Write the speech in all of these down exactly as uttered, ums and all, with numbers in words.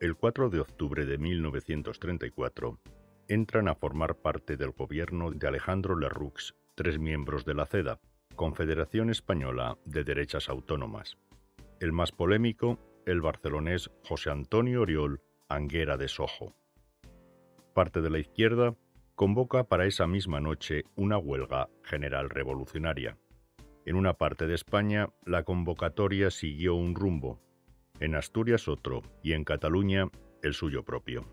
el cuatro de octubre de mil novecientos treinta y cuatro, entran a formar parte del gobierno de Alejandro Lerroux tres miembros de la CEDA, Confederación Española de Derechas Autónomas. El más polémico, el barcelonés José Antonio Oriol Anguera de Sojo. Parte de la izquierda convoca para esa misma noche una huelga general revolucionaria. En una parte de España, la convocatoria siguió un rumbo, en Asturias otro y en Cataluña el suyo propio.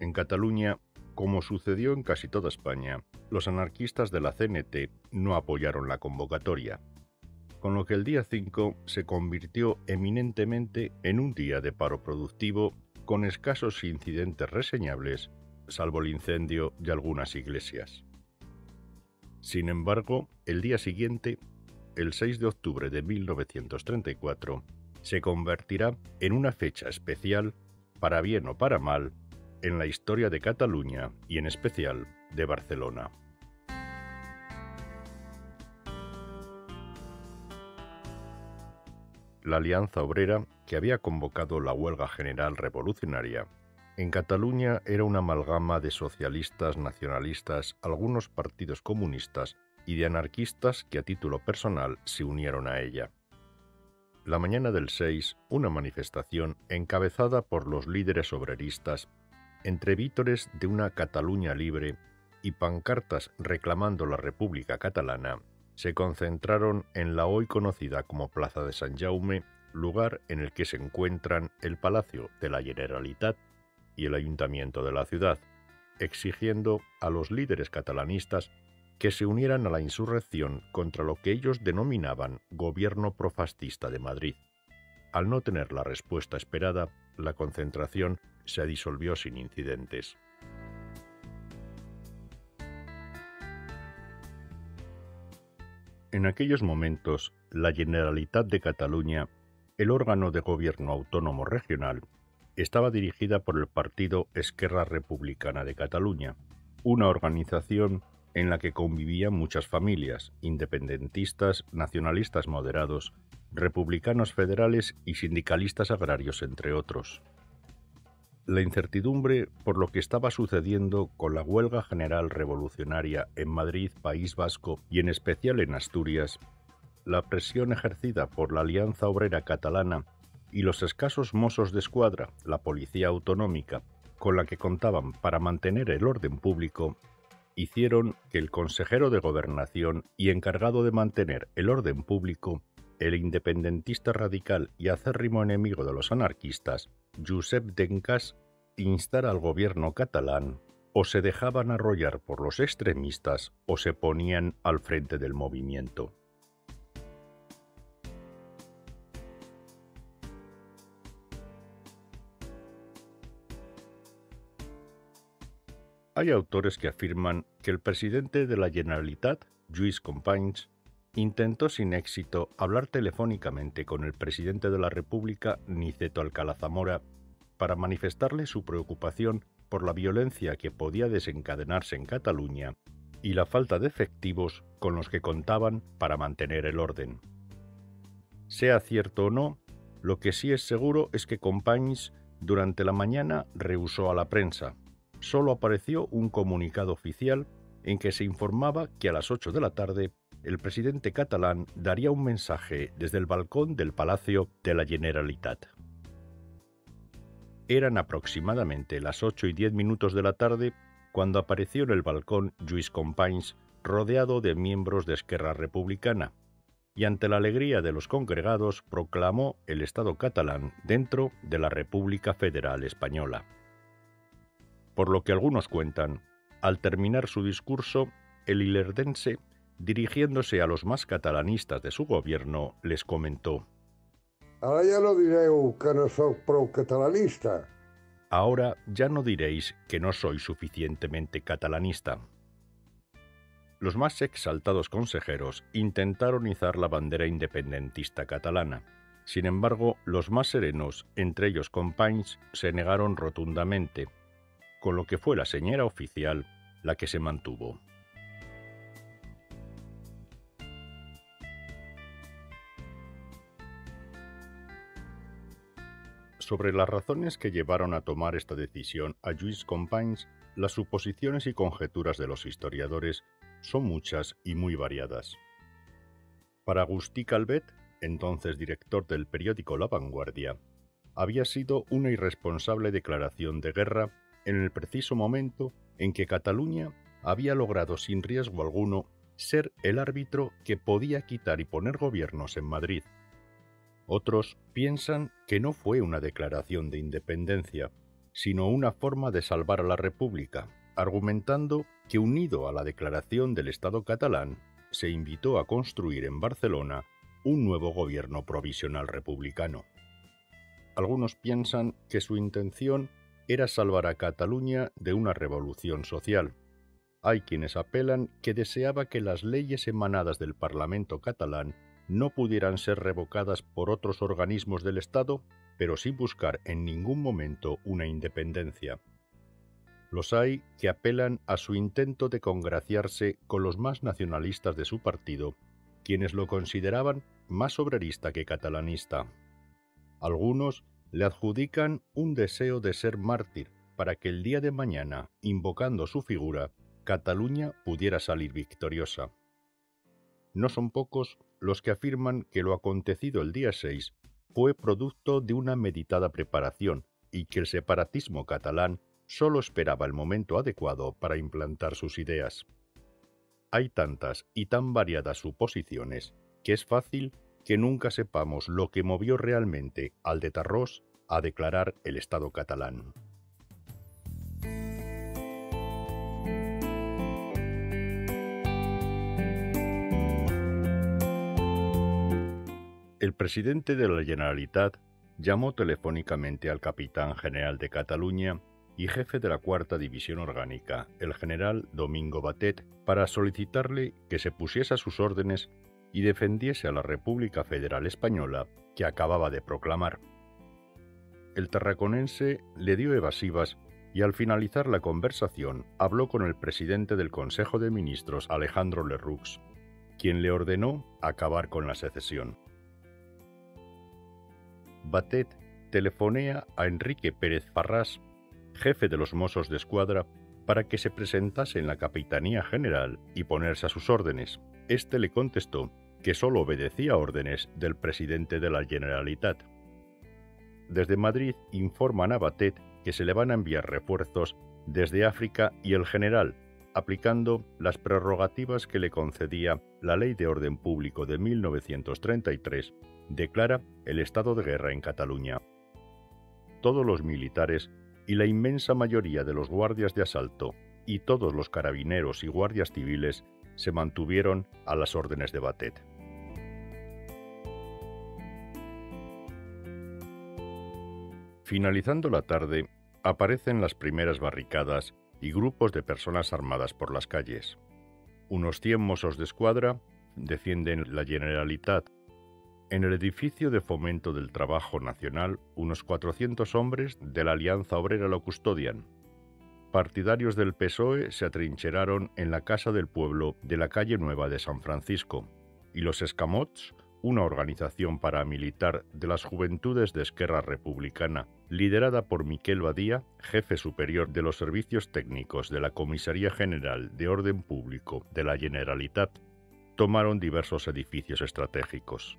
En Cataluña, como sucedió en casi toda España, los anarquistas de la C N T no apoyaron la convocatoria, con lo que el día cinco se convirtió eminentemente en un día de paro productivo con escasos incidentes reseñables, salvo el incendio de algunas iglesias. Sin embargo, el día siguiente, el seis de octubre de mil novecientos treinta y cuatro, se convertirá en una fecha especial, para bien o para mal, en la historia de Cataluña y en especial de Barcelona. La Alianza Obrera, que había convocado la huelga general revolucionaria, en Cataluña era una amalgama de socialistas, nacionalistas, algunos partidos comunistas y de anarquistas que a título personal se unieron a ella. La mañana del seis, una manifestación encabezada por los líderes obreristas, entre vítores de una Cataluña libre y pancartas reclamando la República Catalana, se concentraron en la hoy conocida como Plaza de San Jaume, lugar en el que se encuentran el Palacio de la Generalitat y el Ayuntamiento de la ciudad, exigiendo a los líderes catalanistas que se unieran a la insurrección contra lo que ellos denominaban gobierno profascista de Madrid. Al no tener la respuesta esperada, la concentración se disolvió sin incidentes. En aquellos momentos, la Generalitat de Cataluña, el órgano de gobierno autónomo regional, estaba dirigida por el partido Esquerra Republicana de Cataluña, una organización en la que convivían muchas familias, independentistas, nacionalistas moderados, republicanos federales y sindicalistas agrarios, entre otros. La incertidumbre por lo que estaba sucediendo con la huelga general revolucionaria en Madrid, País Vasco y en especial en Asturias, la presión ejercida por la Alianza Obrera Catalana y los escasos Mossos de Escuadra, la policía autonómica, con la que contaban para mantener el orden público, hicieron que el consejero de Gobernación y encargado de mantener el orden público, el independentista radical y acérrimo enemigo de los anarquistas, Josep Dencas, instara al gobierno catalán o se dejaban arrollar por los extremistas o se ponían al frente del movimiento. Hay autores que afirman que el presidente de la Generalitat, Lluís Companys, intentó sin éxito hablar telefónicamente con el presidente de la República, Niceto Alcalá Zamora, para manifestarle su preocupación por la violencia que podía desencadenarse en Cataluña y la falta de efectivos con los que contaban para mantener el orden. Sea cierto o no, lo que sí es seguro es que Companys durante la mañana rehusó a la prensa. Solo apareció un comunicado oficial en que se informaba que a las ocho de la tarde el presidente catalán daría un mensaje desde el balcón del Palacio de la Generalitat. Eran aproximadamente las ocho y diez minutos de la tarde cuando apareció en el balcón Lluís Companys rodeado de miembros de Esquerra Republicana y ante la alegría de los congregados proclamó el Estado catalán dentro de la República Federal Española. Por lo que algunos cuentan, al terminar su discurso, el ilerdense, dirigiéndose a los más catalanistas de su gobierno, les comentó: «Ahora ya no diréis que no soy pro-catalanista». Ahora ya no diréis que no soy suficientemente catalanista. Los más exaltados consejeros intentaron izar la bandera independentista catalana. Sin embargo, los más serenos, entre ellos Companys, se negaron rotundamente, con lo que fue la señera oficial la que se mantuvo. Sobre las razones que llevaron a tomar esta decisión a Lluís Companys, las suposiciones y conjeturas de los historiadores son muchas y muy variadas. Para Agustí Calvet, entonces director del periódico La Vanguardia, había sido una irresponsable declaración de guerra en el preciso momento en que Cataluña había logrado sin riesgo alguno ser el árbitro que podía quitar y poner gobiernos en Madrid. Otros piensan que no fue una declaración de independencia, sino una forma de salvar a la República, argumentando que unido a la declaración del Estado catalán, se invitó a construir en Barcelona un nuevo gobierno provisional republicano. Algunos piensan que su intención era salvar a Cataluña de una revolución social. Hay quienes apelan que deseaba que las leyes emanadas del Parlamento catalán no pudieran ser revocadas por otros organismos del Estado, pero sin buscar en ningún momento una independencia. Los hay que apelan a su intento de congraciarse con los más nacionalistas de su partido, quienes lo consideraban más obrerista que catalanista. Algunos le adjudican un deseo de ser mártir para que el día de mañana, invocando su figura, Cataluña pudiera salir victoriosa. No son pocos los que afirman que lo acontecido el día seis fue producto de una meditada preparación y que el separatismo catalán solo esperaba el momento adecuado para implantar sus ideas. Hay tantas y tan variadas suposiciones que es fácil que nunca sepamos lo que movió realmente al de Tarrós a declarar el Estado catalán. El presidente de la Generalitat llamó telefónicamente al capitán general de Cataluña y jefe de la Cuarta División Orgánica, el general Domingo Batet, para solicitarle que se pusiese a sus órdenes y defendiese a la República Federal Española que acababa de proclamar. El tarraconense le dio evasivas y al finalizar la conversación habló con el presidente del Consejo de Ministros, Alejandro Lerroux, quien le ordenó acabar con la secesión. Batet telefonea a Enrique Pérez Farrás, jefe de los Mossos de Escuadra, para que se presentase en la Capitanía General y ponerse a sus órdenes. Este le contestó que solo obedecía órdenes del presidente de la Generalitat. Desde Madrid informan a Batet que se le van a enviar refuerzos desde África y el general, aplicando las prerrogativas que le concedía la Ley de Orden Público de mil novecientos treinta y tres, declara el estado de guerra en Cataluña. Todos los militares y la inmensa mayoría de los guardias de asalto y todos los carabineros y guardias civiles se mantuvieron a las órdenes de Batet. Finalizando la tarde, aparecen las primeras barricadas y grupos de personas armadas por las calles. Unos cien Mossos de Escuadra defienden la Generalitat. En el edificio de Fomento del Trabajo Nacional, unos cuatrocientos hombres de la Alianza Obrera lo custodian. Partidarios del P S O E se atrincheraron en la Casa del Pueblo de la calle Nueva de San Francisco y los Escamots, una organización paramilitar de las Juventudes de Esquerra Republicana, liderada por Miquel Badía, jefe superior de los servicios técnicos de la Comisaría General de Orden Público de la Generalitat, tomaron diversos edificios estratégicos.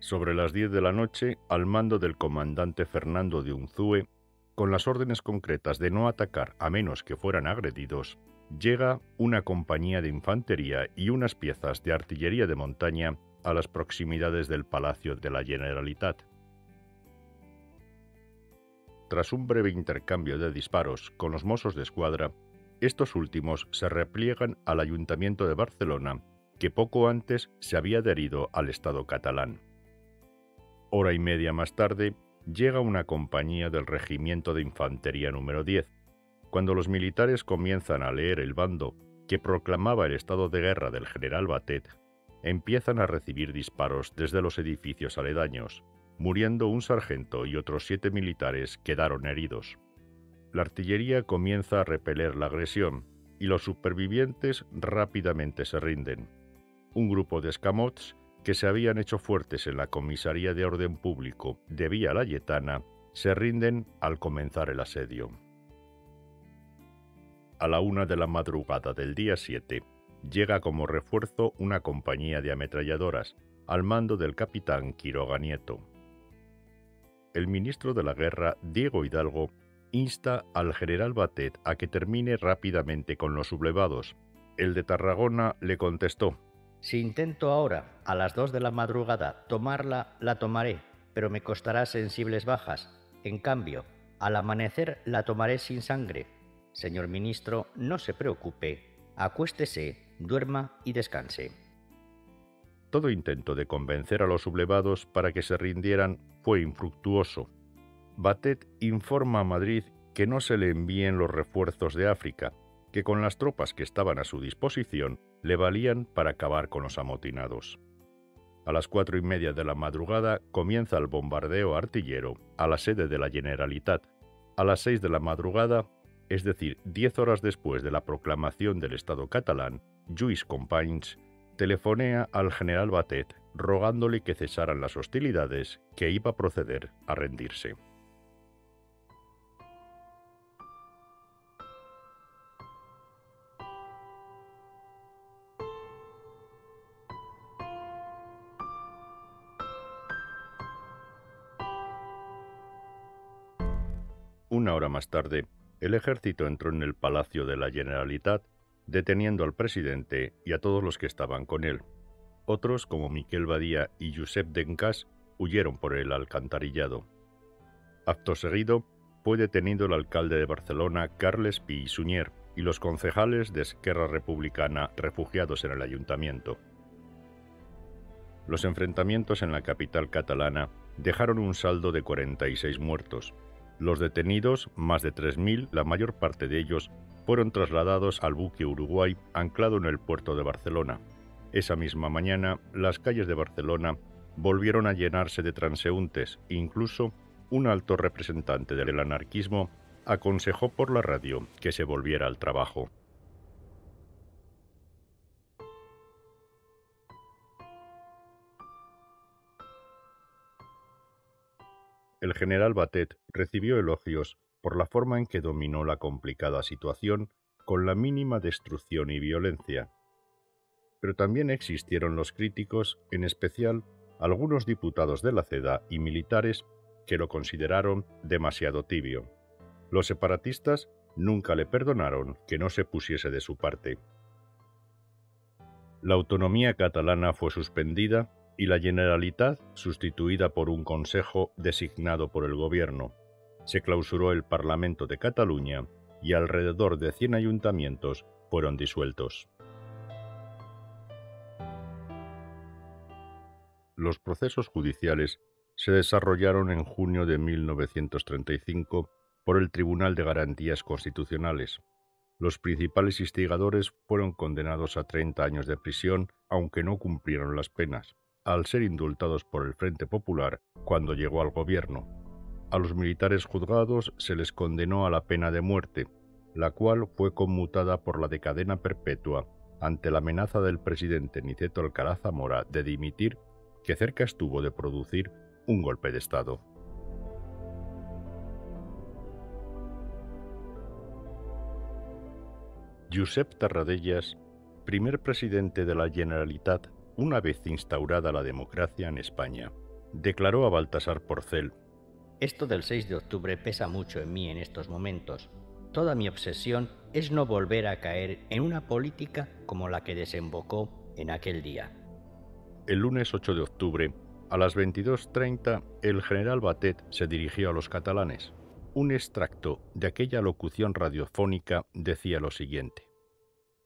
Sobre las diez de la noche, al mando del comandante Fernando de Unzúe, con las órdenes concretas de no atacar a menos que fueran agredidos, llega una compañía de infantería y unas piezas de artillería de montaña a las proximidades del Palacio de la Generalitat. Tras un breve intercambio de disparos con los Mossos de Escuadra, estos últimos se repliegan al Ayuntamiento de Barcelona, que poco antes se había adherido al Estado catalán. Hora y media más tarde, llega una compañía del Regimiento de Infantería número diez. Cuando los militares comienzan a leer el bando que proclamaba el estado de guerra del general Batet, empiezan a recibir disparos desde los edificios aledaños, muriendo un sargento y otros siete militares quedaron heridos. La artillería comienza a repeler la agresión y los supervivientes rápidamente se rinden. Un grupo de escamots que se habían hecho fuertes en la Comisaría de Orden Público de Vía Layetana, se rinden al comenzar el asedio. A la una de la madrugada del día siete, llega como refuerzo una compañía de ametralladoras, al mando del capitán Quiroga Nieto. El ministro de la Guerra, Diego Hidalgo, insta al general Batet a que termine rápidamente con los sublevados. El de Tarragona le contestó: «Si intento ahora, a las dos de la madrugada, tomarla, la tomaré, pero me costará sensibles bajas. En cambio, al amanecer la tomaré sin sangre. Señor ministro, no se preocupe, acuéstese, duerma y descanse». Todo intento de convencer a los sublevados para que se rindieran fue infructuoso. Batet informa a Madrid que no se le envíen los refuerzos de África, que con las tropas que estaban a su disposición le valían para acabar con los amotinados. A las cuatro y media de la madrugada comienza el bombardeo artillero a la sede de la Generalitat. A las seis de la madrugada, es decir, diez horas después de la proclamación del Estado catalán, Lluís Companys telefonea al general Batet rogándole que cesaran las hostilidades, que iba a proceder a rendirse. Una hora más tarde, el ejército entró en el Palacio de la Generalitat, deteniendo al presidente y a todos los que estaban con él. Otros, como Miquel Badía y Josep Dencas, huyeron por el alcantarillado. Acto seguido, fue detenido el alcalde de Barcelona, Carles Pi i Suñer, y los concejales de Esquerra Republicana refugiados en el ayuntamiento. Los enfrentamientos en la capital catalana dejaron un saldo de cuarenta y seis muertos. Los detenidos, más de tres mil, la mayor parte de ellos, fueron trasladados al buque Uruguay anclado en el puerto de Barcelona. Esa misma mañana, las calles de Barcelona volvieron a llenarse de transeúntes. Incluso un alto representante del anarquismo aconsejó por la radio que se volviera al trabajo. El general Batet recibió elogios por la forma en que dominó la complicada situación con la mínima destrucción y violencia. Pero también existieron los críticos, en especial algunos diputados de la CEDA y militares que lo consideraron demasiado tibio. Los separatistas nunca le perdonaron que no se pusiese de su parte. La autonomía catalana fue suspendida y la Generalitat sustituida por un consejo designado por el gobierno. Se clausuró el Parlamento de Cataluña y alrededor de cien ayuntamientos fueron disueltos. Los procesos judiciales se desarrollaron en junio de mil novecientos treinta y cinco por el Tribunal de Garantías Constitucionales. Los principales instigadores fueron condenados a treinta años de prisión, aunque no cumplieron las penas, al ser indultados por el Frente Popular cuando llegó al gobierno. A los militares juzgados se les condenó a la pena de muerte, la cual fue conmutada por la de cadena perpetua ante la amenaza del presidente Niceto Alcalá Zamora de dimitir, que cerca estuvo de producir un golpe de Estado. Josep Tarradellas, primer presidente de la Generalitat, una vez instaurada la democracia en España, declaró a Baltasar Porcel: «Esto del seis de octubre pesa mucho en mí en estos momentos. Toda mi obsesión es no volver a caer en una política como la que desembocó en aquel día». El lunes ocho de octubre, a las veintidós treinta, el general Batet se dirigió a los catalanes. Un extracto de aquella locución radiofónica decía lo siguiente: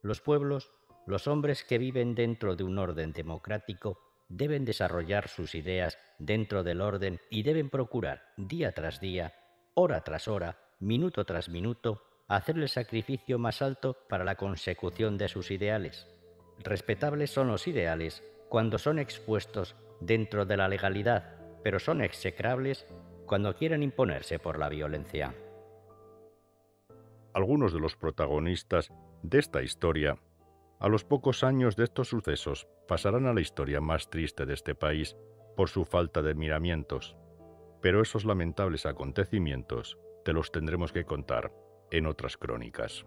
«Los pueblos, los hombres que viven dentro de un orden democrático deben desarrollar sus ideas dentro del orden y deben procurar día tras día, hora tras hora, minuto tras minuto, hacer el sacrificio más alto para la consecución de sus ideales. Respetables son los ideales cuando son expuestos dentro de la legalidad, pero son execrables cuando quieren imponerse por la violencia». Algunos de los protagonistas de esta historia A los pocos años de estos sucesos pasarán a la historia más triste de este país por su falta de miramientos, pero esos lamentables acontecimientos te los tendremos que contar en otras crónicas.